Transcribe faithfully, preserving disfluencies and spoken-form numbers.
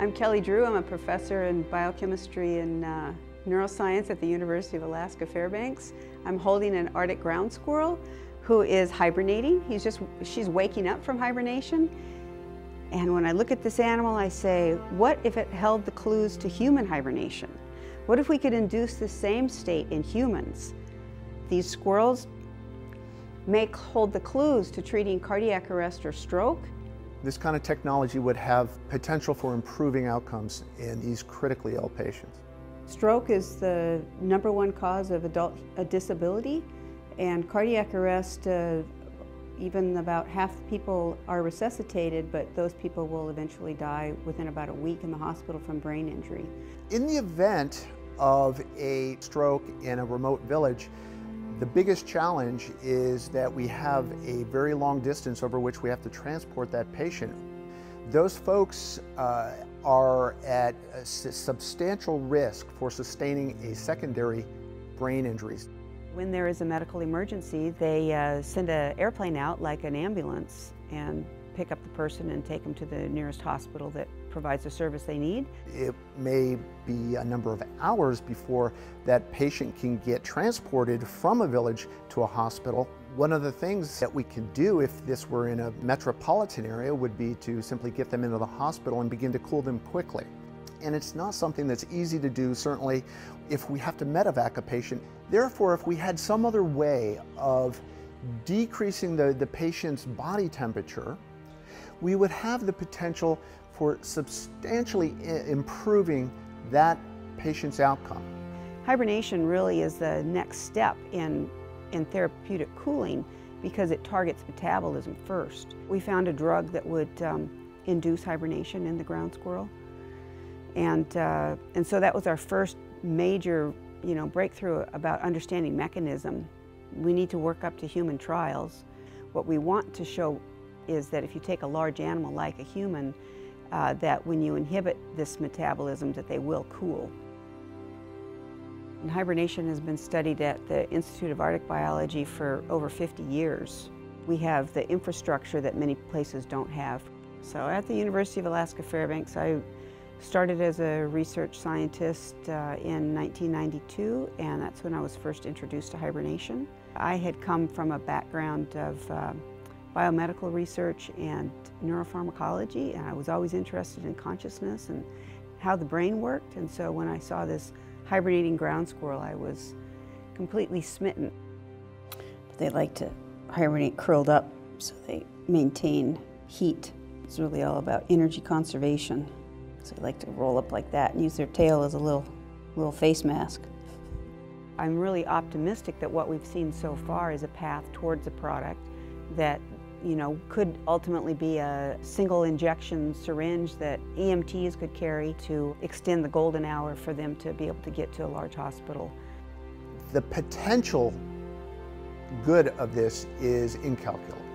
I'm Kelly Drew. I'm a professor in biochemistry and uh, neuroscience at the University of Alaska Fairbanks. I'm holding an Arctic ground squirrel who is hibernating. He's just, she's waking up from hibernation. And when I look at this animal, I say, what if it held the clues to human hibernation? What if we could induce the same state in humans? These squirrels may hold the clues to treating cardiac arrest or stroke. This kind of technology would have potential for improving outcomes in these critically ill patients. Stroke is the number one cause of adult disability, and cardiac arrest, uh, even about half the people are resuscitated, but those people will eventually die within about a week in the hospital from brain injury. In the event of a stroke in a remote village, the biggest challenge is that we have a very long distance over which we have to transport that patient. Those folks uh, are at a substantial risk for sustaining a secondary brain injury. When there is a medical emergency, they uh, send an airplane out like an ambulance and pick up the person and take them to the nearest hospital that provides the service they need. It may be a number of hours before that patient can get transported from a village to a hospital. One of the things that we could do if this were in a metropolitan area would be to simply get them into the hospital and begin to cool them quickly. And it's not something that's easy to do, certainly, if we have to medevac a patient. Therefore, if we had some other way of decreasing the, the patient's body temperature, we would have the potential for substantially improving that patient's outcome. Hibernation really is the next step in, in therapeutic cooling because it targets metabolism first. We found a drug that would um, induce hibernation in the ground squirrel. And, uh, and so that was our first major you know, breakthrough about understanding mechanism. We need to work up to human trials. What we want to show is that if you take a large animal like a human, uh, that when you inhibit this metabolism, that they will cool. And hibernation has been studied at the Institute of Arctic Biology for over fifty years. We have the infrastructure that many places don't have. So at the University of Alaska Fairbanks, I started as a research scientist uh, in nineteen ninety-two, and that's when I was first introduced to hibernation. I had come from a background of uh, biomedical research and neuropharmacology, and I was always interested in consciousness and how the brain worked. And so when I saw this hibernating ground squirrel, I was completely smitten. They like to hibernate curled up, so they maintain heat. It's really all about energy conservation. So they like to roll up like that and use their tail as a little, little face mask. I'm really optimistic that what we've seen so far is a path towards a product that you know could ultimately be a single injection syringe that E M Ts could carry to extend the golden hour for them to be able to get to a large hospital. The potential good of this is incalculable.